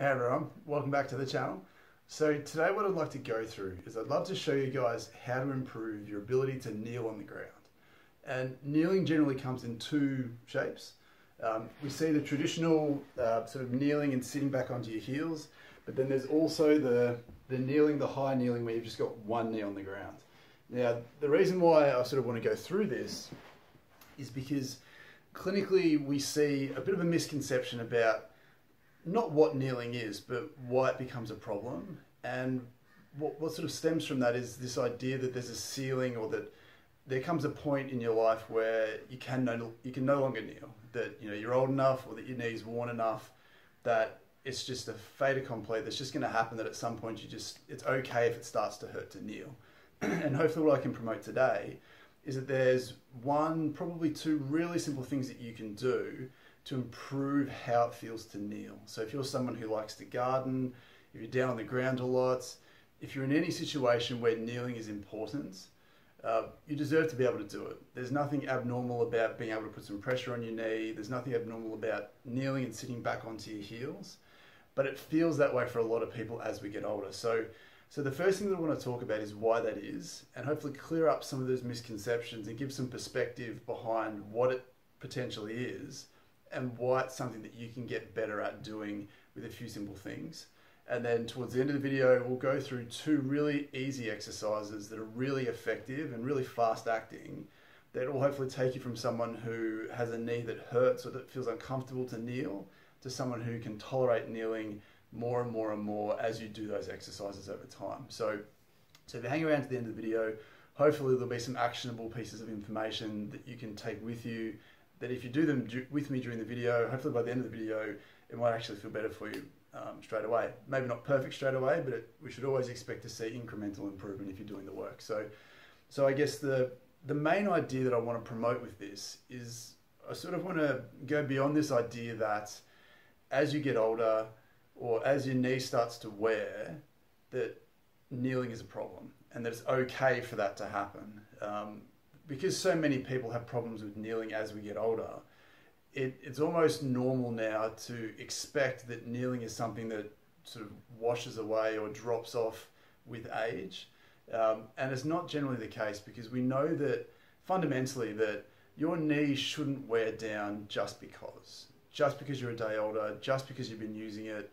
Hey everyone, welcome back to the channel. So today what I'd like to go through is I'd love to show you guys how to improve your ability to kneel on the ground. And kneeling generally comes in two shapes. We see the traditional sort of kneeling and sitting back onto your heels, but then there's also the kneeling, the high kneeling where you've just got one knee on the ground. Now the reason why I sort of want to go through this is because clinically we see a bit of a misconception about not what kneeling is, but why it becomes a problem. And what sort of stems from that is this idea that there's a ceiling, or that there comes a point in your life where you can no longer kneel, that you're old enough or that your knee's worn enough that it's just a fait accompli that's just going to happen, that at some point it's okay if it starts to hurt to kneel. And hopefully what I can promote today is that there's one, probably two really simple things that you can do to improve how it feels to kneel. So if you're someone who likes to garden, if you're down on the ground a lot, if you're in any situation where kneeling is important, you deserve to be able to do it. There's nothing abnormal about being able to put some pressure on your knee. There's nothing abnormal about kneeling and sitting back onto your heels, but it feels that way for a lot of people as we get older. So the first thing that I want to talk about is why that is, and hopefully clear up some of those misconceptions and give some perspective behind what it potentially is, and why it's something that you can get better at doing with a few simple things. And then towards the end of the video, we'll go through two really easy exercises that are really effective and really fast acting, that will hopefully take you from someone who has a knee that hurts or that feels uncomfortable to kneel, to someone who can tolerate kneeling more and more and more as you do those exercises over time. So if you hang around to the end of the video, hopefully there'll be some actionable pieces of information that you can take with you, that if you do them with me during the video, hopefully by the end of the video, it might actually feel better for you straight away. Maybe not perfect straight away, but we should always expect to see incremental improvement if you're doing the work. So I guess the main idea that I want to promote with this is I sort of want to go beyond this idea that as you get older or as your knee starts to wear, that kneeling is a problem and that it's okay for that to happen. Because so many people have problems with kneeling as we get older, it's almost normal now to expect that kneeling is something that sort of washes away or drops off with age. And it's not generally the case, because we know that fundamentally that your knee shouldn't wear down just because you're a day older, just because you've been using it.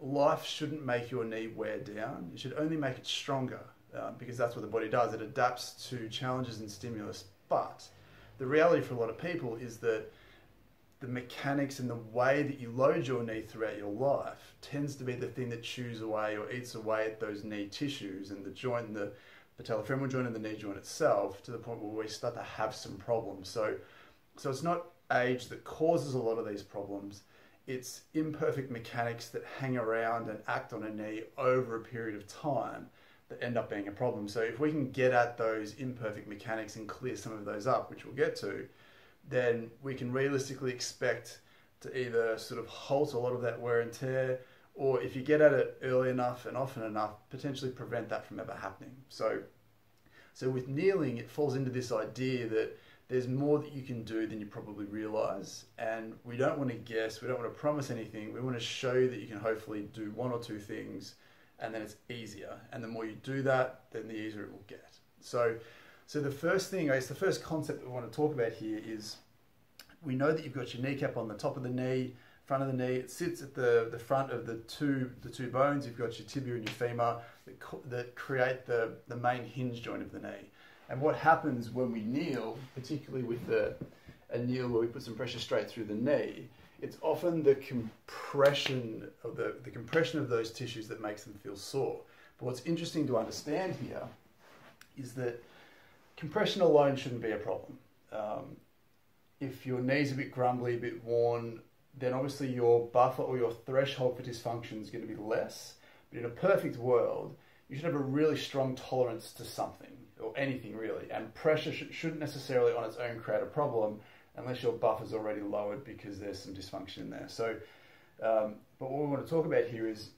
Life shouldn't make your knee wear down. It should only make it stronger. Because that's what the body does. It adapts to challenges and stimulus. But the reality for a lot of people is that the mechanics and the way that you load your knee throughout your life tends to be the thing that chews away or eats away at those knee tissues and the joint, and the patellofemoral joint and the knee joint itself, to the point where we start to have some problems. So it's not age that causes a lot of these problems. It's imperfect mechanics that hang around and act on a knee over a period of time that end up being a problem. So if we can get at those imperfect mechanics and clear some of those up, which we'll get to, then we can realistically expect to either sort of halt a lot of that wear and tear, or if you get at it early enough and often enough, potentially prevent that from ever happening. So with kneeling, it falls into this idea that there's more that you can do than you probably realize, and we don't want to guess, we don't want to promise anything, we want to show you that you can hopefully do one or two things, and then it's easier. And the more you do that, then the easier it will get. So the first thing, I guess the first concept that we want to talk about here is, we know that you've got your kneecap on the top of the knee, front of the knee. It sits at the front of the two bones. You've got your tibia and your femur that create the main hinge joint of the knee. And what happens when we kneel, particularly with a kneel where we put some pressure straight through the knee, it's often the compression of those tissues that makes them feel sore. But what's interesting to understand here is that compression alone shouldn't be a problem. If your knee's a bit grumbly, a bit worn, then obviously your buffer or your threshold for dysfunction is going to be less. But in a perfect world, you should have a really strong tolerance to something, or anything really. And pressure shouldn't necessarily on its own create a problem, unless your buffer's already lowered because there's some dysfunction in there. But what we want to talk about here is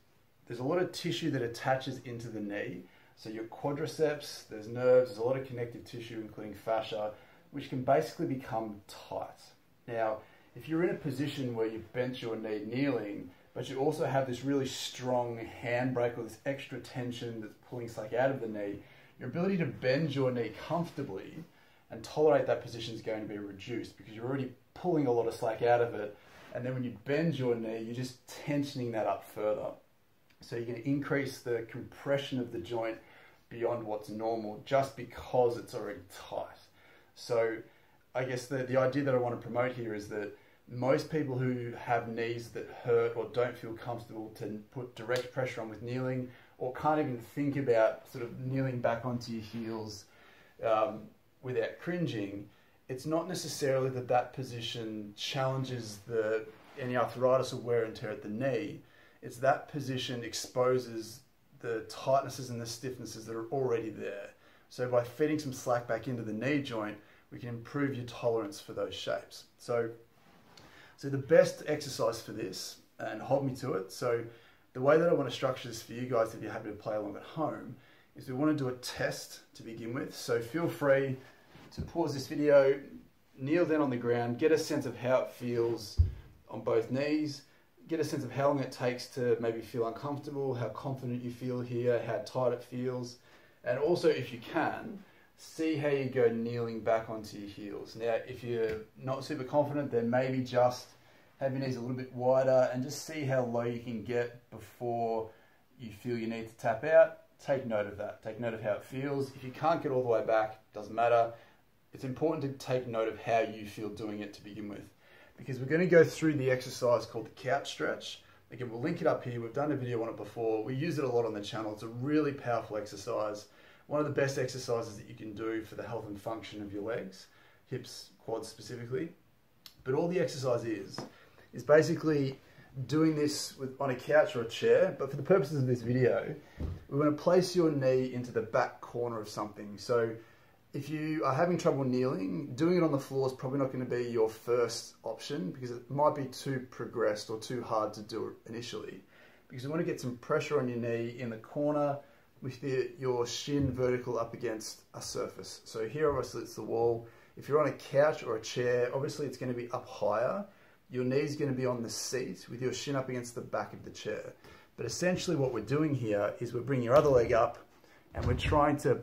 there's a lot of tissue that attaches into the knee. So your quadriceps, there's nerves, there's a lot of connective tissue, including fascia, which can basically become tight. Now, if you're in a position where you bent your knee kneeling, but you also have this really strong handbrake or this extra tension that's pulling something out of the knee. Your ability to bend your knee comfortably and tolerate that position is going to be reduced because you're already pulling a lot of slack out of it, and then when you bend your knee, you're just tensioning that up further. So you're going to increase the compression of the joint beyond what's normal just because it's already tight. So I guess the idea that I want to promote here is that most people who have knees that hurt or don't feel comfortable to put direct pressure on with kneeling, or can't even think about sort of kneeling back onto your heels without cringing, it's not necessarily that that position challenges any arthritis or wear and tear at the knee. It's that position exposes the tightnesses and the stiffnesses that are already there. So by feeding some slack back into the knee joint, we can improve your tolerance for those shapes. So the best exercise for this, and hold me to it, so the way that I want to structure this for you guys, if you're happy to play along at home, is we want to do a test to begin with. So feel free to pause this video, kneel down on the ground, get a sense of how it feels on both knees, get a sense of how long it takes to maybe feel uncomfortable, how confident you feel here, how tight it feels, and also if you can, see how you go kneeling back onto your heels. Now, if you're not super confident, then maybe just have your knees a little bit wider and just see how low you can get before you feel you need to tap out. Take note of that. Take note of how it feels. If you can't get all the way back, doesn't matter. It's important to take note of how you feel doing it to begin with, because we're going to go through the exercise called the couch stretch. Again, we'll link it up here. We've done a video on it before. We use it a lot on the channel. It's a really powerful exercise. One of the best exercises that you can do for the health and function of your legs, hips, quads specifically. But all the exercise is basically doing this on a couch or a chair, but for the purposes of this video, we're going to place your knee into the back corner of something. So if you are having trouble kneeling, doing it on the floor is probably not going to be your first option because it might be too progressed or too hard to do initially. Because you want to get some pressure on your knee in the corner, with your shin vertical up against a surface. So here obviously it's the wall. If you're on a couch or a chair, obviously it's going to be up higher. Your knee's going to be on the seat with your shin up against the back of the chair. But essentially what we're doing here is we're bringing your other leg up and we're trying to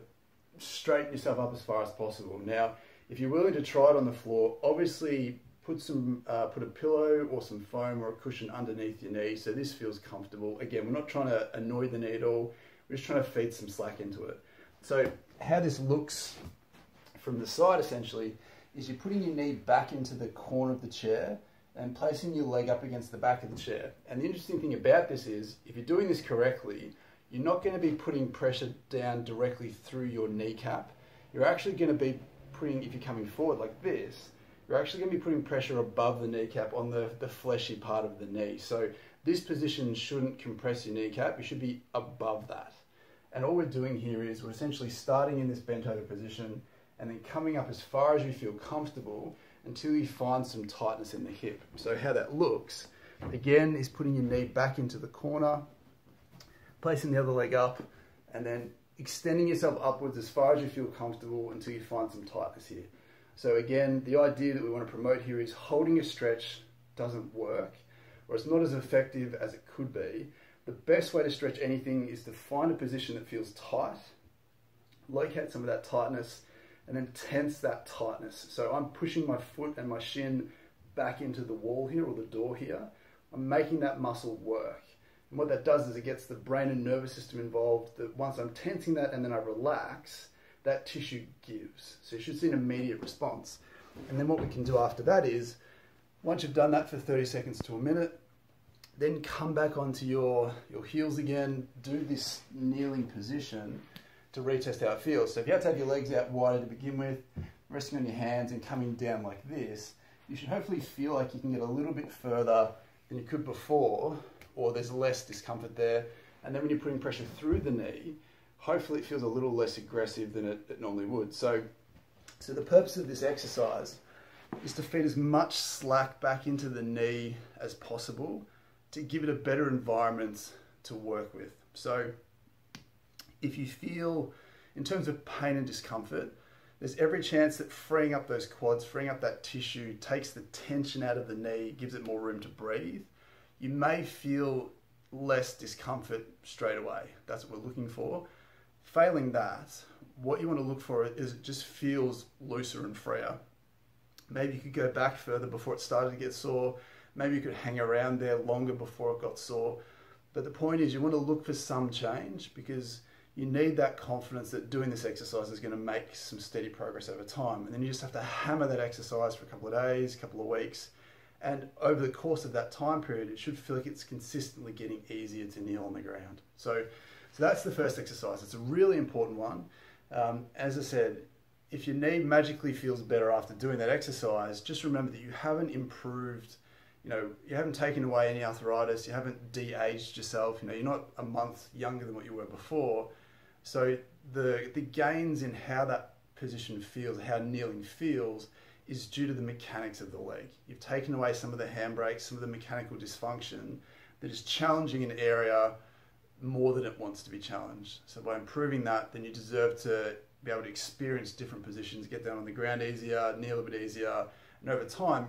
straighten yourself up as far as possible. Now, if you're willing to try it on the floor, obviously put a pillow or some foam or a cushion underneath your knee so this feels comfortable. Again, we're not trying to annoy the knee at all. We're just trying to feed some slack into it. So how this looks from the side essentially is you're putting your knee back into the corner of the chair and placing your leg up against the back of the chair. And the interesting thing about this is, if you're doing this correctly, you're not going to be putting pressure down directly through your kneecap. You're actually going to be putting, if you're coming forward like this, you're actually going to be putting pressure above the kneecap on the fleshy part of the knee. So this position shouldn't compress your kneecap, you should be above that. And all we're doing here is we're essentially starting in this bent over position and then coming up as far as you feel comfortable until you find some tightness in the hip. So how that looks, again, is putting your knee back into the corner, placing the other leg up, and then extending yourself upwards as far as you feel comfortable until you find some tightness here. So again, the idea that we want to promote here is holding a stretch doesn't work, or it's not as effective as it could be. The best way to stretch anything is to find a position that feels tight, locate some of that tightness, and then tense that tightness. So I'm pushing my foot and my shin back into the wall here, or the door here. I'm making that muscle work. And what that does is it gets the brain and nervous system involved, that once I'm tensing that and then I relax, that tissue gives. So you should see an immediate response. And then what we can do after that is, once you've done that for 30 seconds to a minute, then come back onto your heels again, do this kneeling position to retest how it feels. So if you have to have your legs out wider to begin with, resting on your hands and coming down like this, you should hopefully feel like you can get a little bit further than you could before, or there's less discomfort there. And then when you're putting pressure through the knee, hopefully it feels a little less aggressive than it normally would. So the purpose of this exercise is to feed as much slack back into the knee as possible to give it a better environment to work with. So if you feel, in terms of pain and discomfort, there's every chance that freeing up those quads, freeing up that tissue, takes the tension out of the knee, gives it more room to breathe. you may feel less discomfort straight away. That's what we're looking for. Failing that, what you want to look for is it just feels looser and freer. Maybe you could go back further before it started to get sore. Maybe you could hang around there longer before it got sore. But the point is you want to look for some change, because you need that confidence that doing this exercise is going to make some steady progress over time. And then you just have to hammer that exercise for a couple of days, a couple of weeks. And over the course of that time period, it should feel like it's consistently getting easier to kneel on the ground. So that's the first exercise. It's a really important one. As I said, if your knee magically feels better after doing that exercise, just remember that you haven't improved, you haven't taken away any arthritis, you haven't de-aged yourself, you're not a month younger than what you were before. So the gains in how that position feels, how kneeling feels, is due to the mechanics of the leg. You've taken away some of the handbrakes, some of the mechanical dysfunction that is challenging an area more than it wants to be challenged. So by improving that, then you deserve to be able to experience different positions, get down on the ground easier, kneel a bit easier, and over time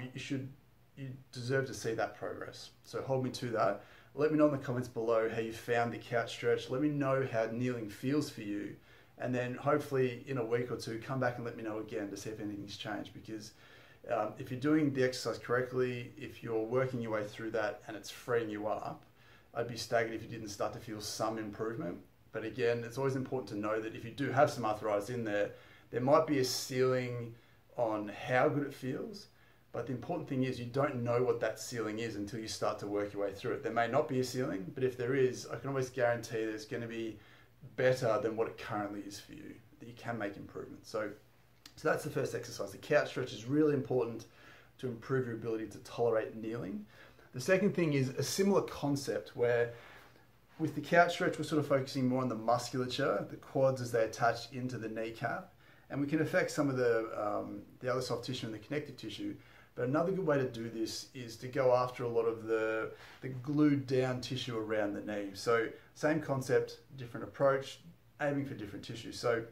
you deserve to see that progress. So hold me to that. Let me know in the comments below how you found the couch stretch. Let me know how kneeling feels for you. And then hopefully in a week or two, come back and let me know again to see if anything's changed. Because if you're doing the exercise correctly, if you're working your way through that and it's freeing you up, I'd be staggered if you didn't start to feel some improvement. But again, it's always important to know that if you do have some arthritis in there, there might be a ceiling on how good it feels. But the important thing is you don't know what that ceiling is until you start to work your way through it. There may not be a ceiling, but if there is, I can always guarantee that it's going to be better than what it currently is for you, that you can make improvements. So that's the first exercise. The couch stretch is really important to improve your ability to tolerate kneeling. The second thing is a similar concept where with the couch stretch, we're sort of focusing more on the musculature, the quads as they attach into the kneecap, and we can affect some of the other soft tissue and the connective tissue. But another good way to do this is to go after a lot of the glued down tissue around the knee. So same concept, different approach, aiming for different tissue. So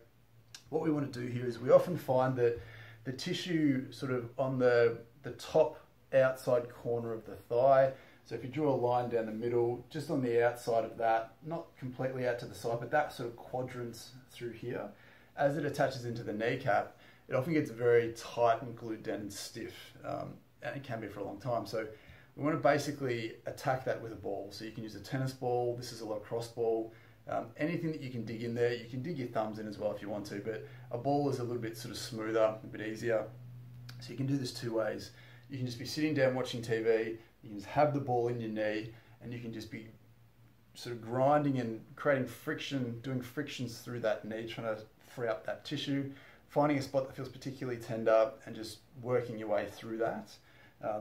what we want to do here is we often find that the tissue sort of on the top outside corner of the thigh. So if you draw a line down the middle, just on the outside of that, not completely out to the side, but that sort of quadrant through here, as it attaches into the kneecap, it often gets very tight and glued down and stiff, and it can be for a long time. So we want to basically attack that with a ball. So you can use a tennis ball, this is a lacrosse ball, anything that you can dig in there. You can dig your thumbs in as well if you want to, but a ball is a little bit sort of smoother, a bit easier. So you can do this two ways. You can just be sitting down watching TV, you can just have the ball in your knee, and you can just be sort of grinding and creating friction, doing frictions through that knee, trying to free up that tissue, finding a spot that feels particularly tender and just working your way through that.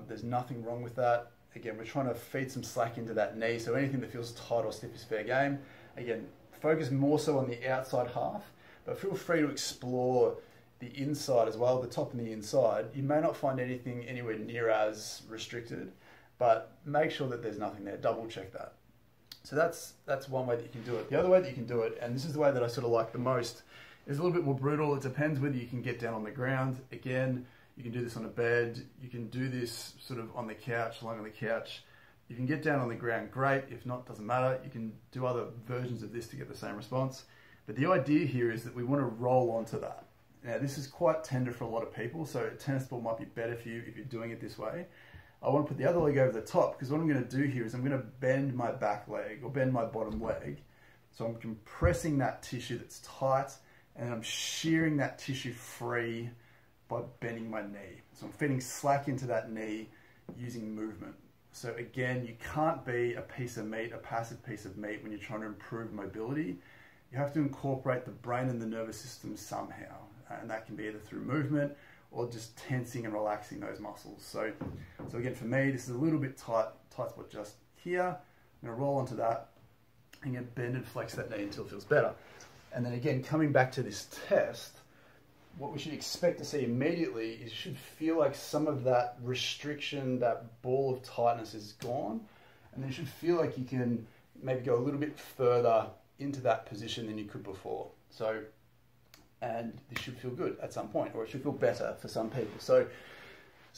There's nothing wrong with that. Again, we're trying to feed some slack into that knee, so anything that feels tight or stiff is fair game. Again, focus more so on the outside half, but feel free to explore the inside as well, the top and the inside. You may not find anything anywhere near as restricted, but make sure that there's nothing there. Double check that. So that's one way that you can do it. The other way that you can do it, and this is the way that I sort of like the most, it's a little bit more brutal. It depends whether you can get down on the ground. Again, you can do this on a bed. You can do this sort of on the couch, lying on the couch. You can get down on the ground, great. If not, doesn't matter. You can do other versions of this to get the same response. But the idea here is that we want to roll onto that. Now, this is quite tender for a lot of people, so a tennis ball might be better for you if you're doing it this way. I want to put the other leg over the top, because what I'm going to do here is I'm going to bend my back leg or bend my bottom leg. So I'm compressing that tissue that's tight, and I'm shearing that tissue free by bending my knee. So I'm feeding slack into that knee using movement. So again, you can't be a piece of meat, a passive piece of meat when you're trying to improve mobility. You have to incorporate the brain and the nervous system somehow. And that can be either through movement or just tensing and relaxing those muscles. So again, for me, this is a little bit tight spot just here. I'm gonna roll onto that and get bend and flex that knee until it feels better. And then again, coming back to this test, what we should expect to see immediately is it should feel like some of that restriction, that ball of tightness is gone. And then it should feel like you can maybe go a little bit further into that position than you could before. So, and this should feel good at some point, or it should feel better for some people. So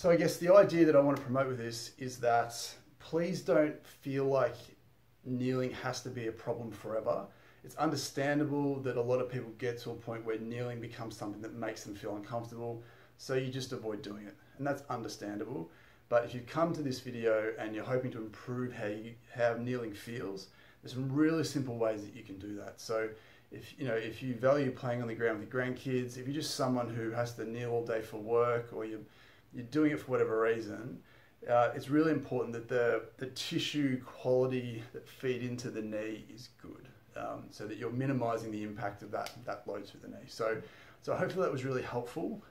I guess the idea that I want to promote with this is that please don't feel like kneeling has to be a problem forever. It's understandable that a lot of people get to a point where kneeling becomes something that makes them feel uncomfortable, so you just avoid doing it, and that's understandable. But if you come to this video and you're hoping to improve how kneeling feels, there's some really simple ways that you can do that. So if you value playing on the ground with your grandkids, if you're just someone who has to kneel all day for work, or you're doing it for whatever reason, it's really important that the tissue quality that feed into the knee is good, so that you're minimizing the impact of that load through the knee. So hopefully that was really helpful.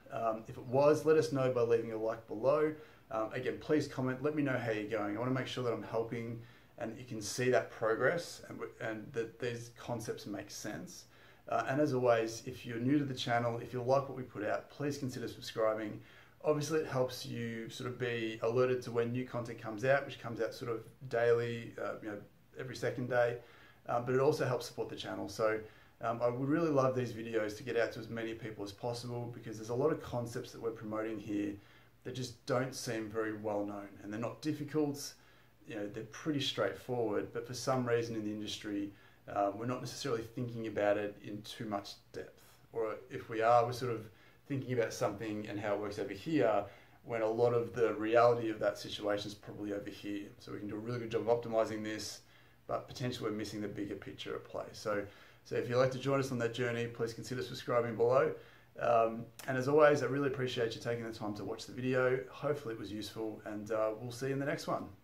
If it was, let us know by leaving a like below. Again, please comment, let me know how you're going. I want to make sure that I'm helping and you can see that progress and that these concepts make sense. And as always, if you're new to the channel, if you like what we put out, please consider subscribing. Obviously it helps you sort of be alerted to when new content comes out, which comes out sort of daily, every second day, but it also helps support the channel. So I would really love these videos to get out to as many people as possible, because there's a lot of concepts that we're promoting here that just don't seem very well known, and they're not difficult, they're pretty straightforward, but for some reason in the industry, we're not necessarily thinking about it in too much depth. Or if we are, we're sort of thinking about something and how it works over here, when a lot of the reality of that situation is probably over here. So we can do a really good job of optimizing this, but potentially we're missing the bigger picture at play. So if you'd like to join us on that journey, please consider subscribing below. And as always, I really appreciate you taking the time to watch the video. Hopefully it was useful, and we'll see you in the next one.